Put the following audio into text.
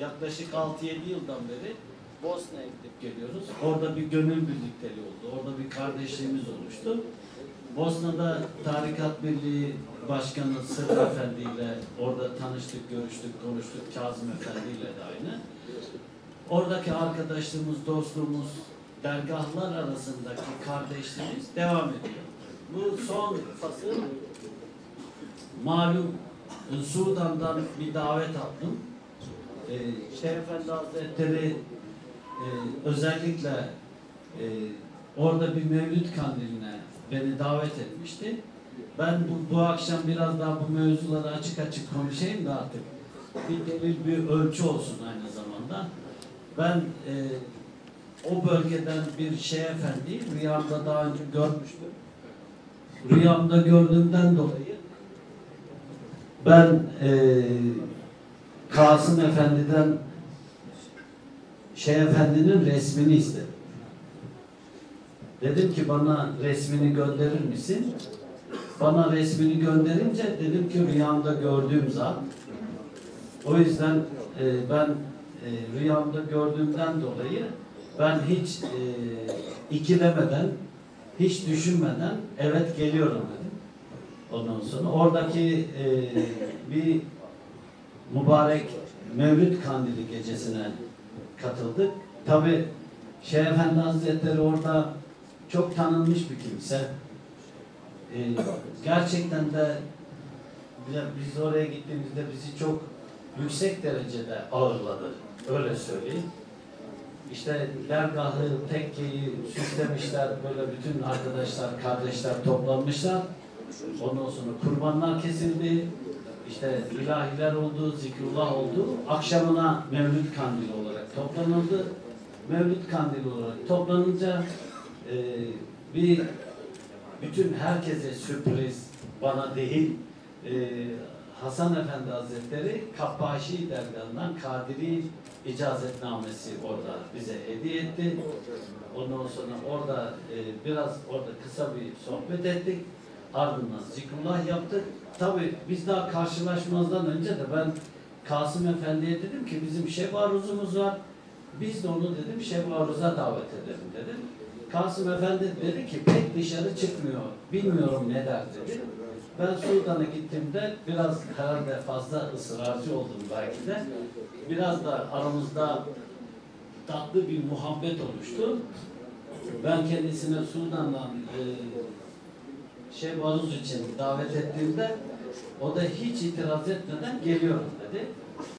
Yaklaşık 6-7 yıldan beri Bosna'ya gidip geliyoruz. Orada bir gönül birlikteliği oldu. Orada bir kardeşliğimiz oluştu. Bosna'da Tarikat Birliği Başkanı Sırrı Efendi ile orada tanıştık, görüştük, konuştuk. Kazım Efendi ile de aynı. Oradaki arkadaşlığımız, dostluğumuz, dergahlar arasındaki kardeşliğimiz devam ediyor. Bu son fasıl malum Sudan'dan bir davet aldım. Şeyh Efendi Hazretleri özellikle orada bir mevlüt kandiline beni davet etmişti. Ben bu akşam biraz daha bu mevzuları açık açık konuşayım da artık bir delil, bir ölçü olsun aynı zamanda. Ben o bölgeden bir Şeyh Efendi'yi rüyamda daha önce görmüştüm. Rüyamda gördüğümden dolayı ben Kasım Efendi'den Şeyh Efendi'nin resmini istedim. Dedim ki bana resmini gönderir misin? Bana resmini gönderince dedim ki rüyamda gördüğüm zat. O yüzden ben rüyamda gördüğümden dolayı ben hiç ikilemeden, hiç düşünmeden evet geliyorum dedim. Ondan sonra oradaki bir mübarek Mevlüt Kandili gecesine katıldık. Tabi Şeyh Efendi Hazretleri orada çok tanınmış bir kimse. Gerçekten de biz oraya gittiğimizde bizi çok yüksek derecede ağırladı. Öyle söyleyeyim. İşte dergahı, tekkeyi süslemişler. Böyle bütün arkadaşlar, kardeşler toplanmışlar. Ondan sonra kurbanlar kesildi. İşte ilahiler oldu, zikrullah oldu. Akşamına Mevlüt Kandili olarak toplanıldı. Mevlüt Kandili olarak toplanınca bütün herkese sürpriz, bana değil, Hasan Efendi Hazretleri Kapbaşi dergahından Kadiri icazetnamesi orada bize hediye etti. Ondan sonra orada biraz kısa bir sohbet ettik. Ardından zikrullah yaptık. Tabii biz daha karşılaşmazdan önce de ben Kasım Efendi'ye dedim ki bizim şevaruzumuz var. Biz de onu dedim şevaruza davet edelim dedim. Kasım Efendi dedi ki pek dışarı çıkmıyor. Bilmiyorum ne der dedi. Ben Sudan'a gittiğimde biraz herhalde fazla ısrarcı oldum belki de. Biraz da aramızda tatlı bir muhabbet oluştu. Ben kendisine Sudan'dan Baruz için davet ettiğimde o da hiç itiraz etmeden geliyorum dedi.